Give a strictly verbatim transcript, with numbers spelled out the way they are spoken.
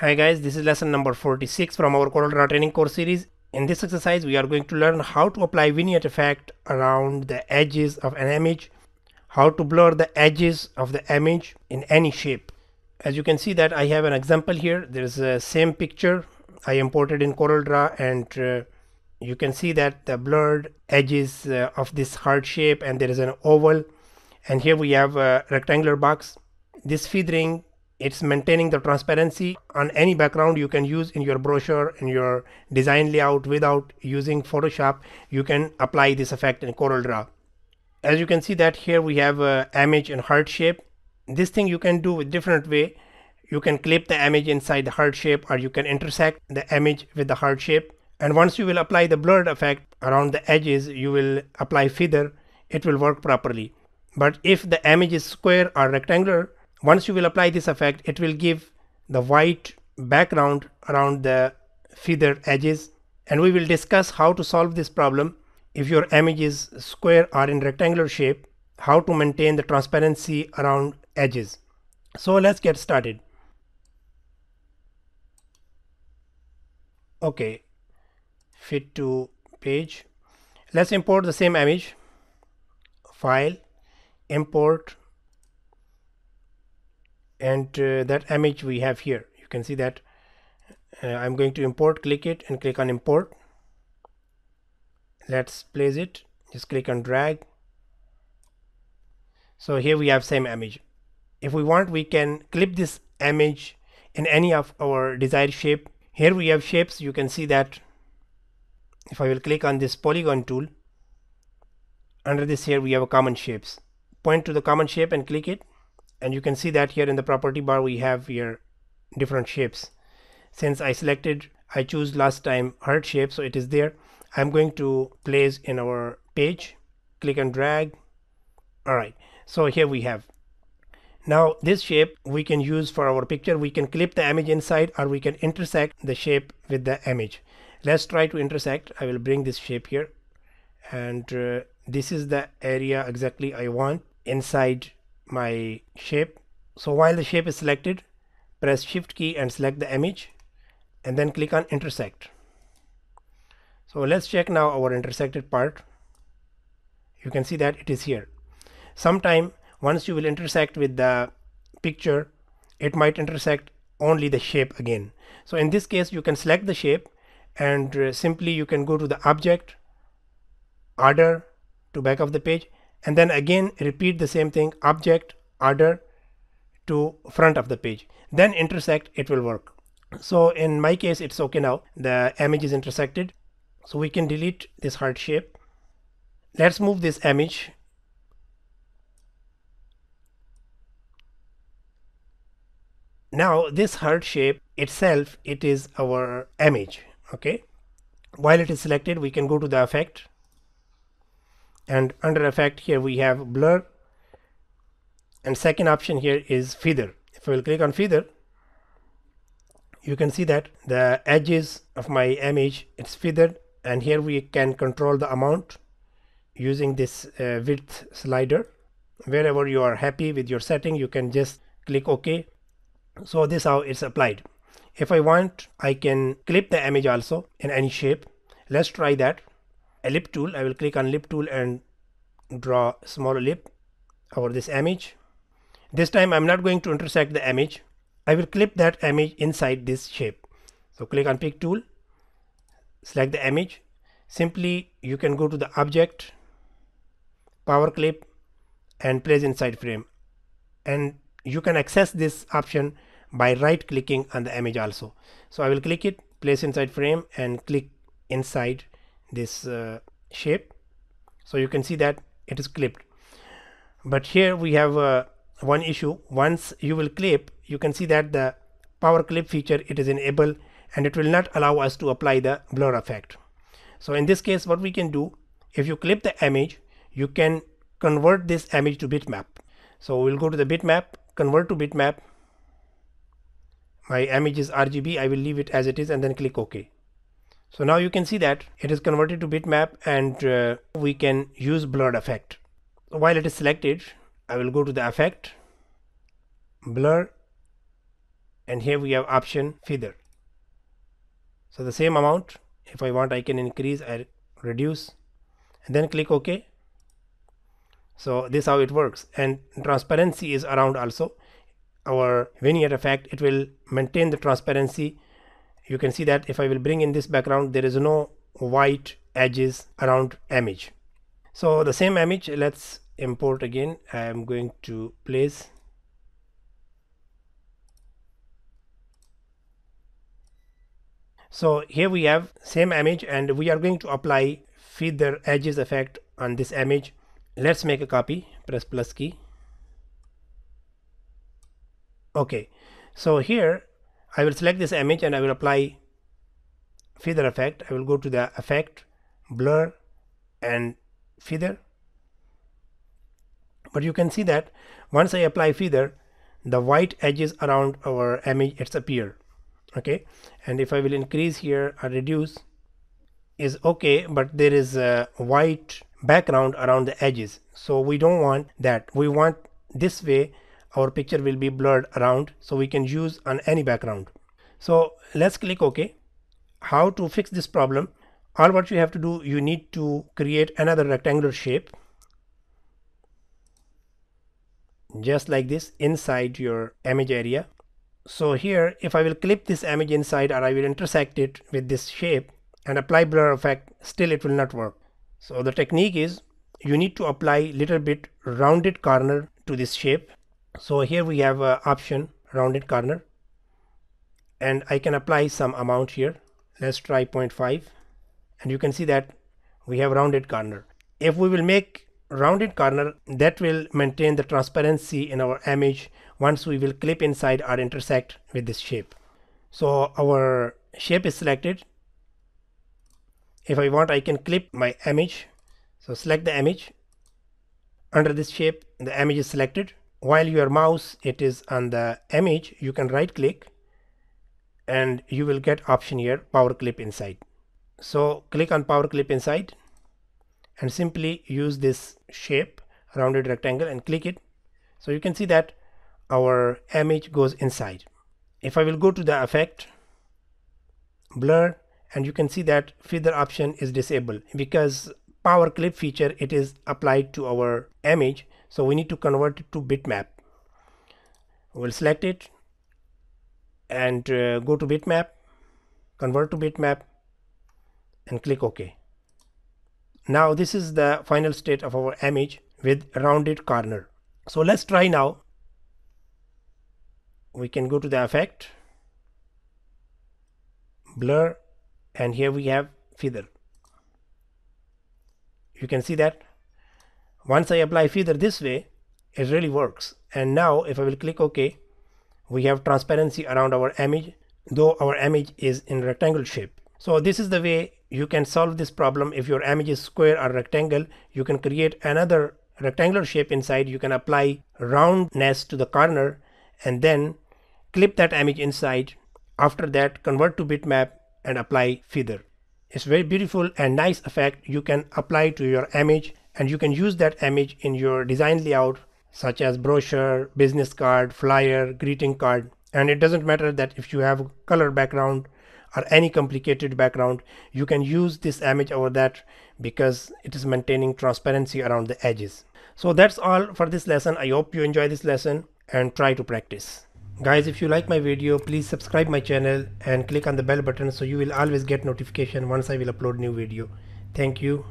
Hi guys, this is lesson number forty-six from our CorelDRAW training course series. In this exercise we are going to learn how to apply vignette effect around the edges of an image, how to blur the edges of the image in any shape. As you can see that I have an example here. There is a same picture I imported in CorelDRAW, and uh, you can see that the blurred edges uh, of this heart shape, and there is an oval, and here we have a rectangular box. This feathering, it's maintaining the transparency on any background you can use in your brochure, in your design layout. Without using Photoshop, you can apply this effect in CorelDRAW. As you can see that here we have a image in heart shape. This thing you can do with different way. You can clip the image inside the heart shape, or you can intersect the image with the heart shape. And once you will apply the blurred effect around the edges, you will apply feather, it will work properly. But if the image is square or rectangular, once you will apply this effect, it will give the white background around the feathered edges. And we will discuss how to solve this problem. If your image is square or in rectangular shape, how to maintain the transparency around edges. So let's get started. Okay, fit to page. Let's import the same image. File, import. And uh, that image we have here, you can see that uh, I'm going to import, click it and click on import. Let's place it, just click on drag. So here we have same image. If we want, we can clip this image in any of our desired shape. Here we have shapes, you can see that. If I will click on this polygon tool, under this here we have a common shapes. Point to the common shape and click it. And you can see that here in the property bar we have here different shapes. Since I selected, I chose last time heart shape, so it is there. I'm going to place in our page, click and drag. Alright, so here we have. Now this shape we can use for our picture. We can clip the image inside, or we can intersect the shape with the image. Let's try to intersect. I will bring this shape here, and uh, this is the area exactly I want inside my shape. So while the shape is selected, press shift key and select the image and then click on intersect. So let's check now our intersected part. You can see that it is here. Sometime once you will intersect with the picture, it might intersect only the shape again. So in this case you can select the shape and uh, simply you can go to the object, order to back of the page, and then again repeat the same thing, object, order to front of the page, then intersect, it will work. So in my case it's okay. Now the image is intersected, so we can delete this heart shape. Let's move this image. Now this heart shape itself, it is our image. Okay, while it is selected we can go to the effect, and under effect here we have blur, and second option here is feather. If I will click on feather, you can see that the edges of my image, it's feathered, and here we can control the amount using this uh, width slider. Wherever you are happy with your setting, you can just click OK. So this is how it's applied. If I want, I can clip the image also in any shape. Let's try that. Ellipse tool, I will click on ellipse tool and draw small ellipse over this image. This time I'm not going to intersect the image. I will clip that image inside this shape. So click on pick tool, select the image. Simply you can go to the object, PowerClip, and place inside frame. And you can access this option by right clicking on the image also. So I will click it, place inside frame, and click inside this uh, shape. So you can see that it is clipped. But here we have uh, one issue. Once you will clip, you can see that the power clip feature, it is enabled, and it will not allow us to apply the blur effect. So in this case what we can do, if you clip the image, you can convert this image to bitmap. So we'll go to the bitmap, convert to bitmap. My image is R G B, I will leave it as it is and then click OK. So now you can see that it is converted to bitmap, and uh, we can use blurred effect. While it is selected, I will go to the effect, blur, and here we have option feather. So the same amount, if I want I can increase or reduce, and then click OK. So this is how it works, and transparency is around also our vignette effect. It will maintain the transparency. You can see that if I will bring in this background, there is no white edges around image. So the same image, let's import again. I am going to place so here we have same image, and we are going to apply feather edges effect on this image. Let's make a copy, press plus key. Okay, so here I will select this image and I will apply feather effect. I will go to the effect, blur and feather. But you can see that once I apply feather, the white edges around our image it's appear. Okay, and if I will increase here or reduce is okay, but there is a white background around the edges, so we don't want that. We want this way our picture will be blurred around, so we can use on any background. So let's click OK. How to fix this problem? All what you have to do, you need to create another rectangular shape just like this inside your image area. So here if I will clip this image inside, or I will intersect it with this shape and apply blur effect, still it will not work. So the technique is you need to apply little bit rounded corner to this shape. So here we have a option rounded corner, and I can apply some amount here. Let's try zero point five, and you can see that we have rounded corner. If we will make rounded corner, that will maintain the transparency in our image once we will clip inside or intersect with this shape. So our shape is selected. If I want, I can clip my image. So select the image. Under this shape, the image is selected. While your mouse it is on the image, you can right click and you will get option here, PowerClip inside. So click on PowerClip inside and simply use this shape, rounded rectangle, and click it. So you can see that our image goes inside. If I will go to the effect, blur, and you can see that feather option is disabled because PowerClip feature it is applied to our image. So we need to convert it to bitmap. We'll select it and uh, go to bitmap, convert to bitmap, and click OK. Now this is the final state of our image with rounded corner. So let's try now. We can go to the effect, blur, and here we have feather. You can see that once I apply feather this way, it really works. And now if I will click OK, we have transparency around our image, though our image is in rectangle shape. So this is the way you can solve this problem. If your image is square or rectangle, you can create another rectangular shape inside. You can apply roundness to the corner and then clip that image inside. After that, convert to bitmap and apply feather. It's very beautiful and nice effect you can apply to your image, and you can use that image in your design layout such as brochure, business card, flyer, greeting card. And it doesn't matter that if you have color background or any complicated background, you can use this image over that because it is maintaining transparency around the edges. So that's all for this lesson. I hope you enjoy this lesson and try to practice. Guys, if you like my video, please subscribe my channel and click on the bell button so you will always get notification once I will upload new video. Thank you.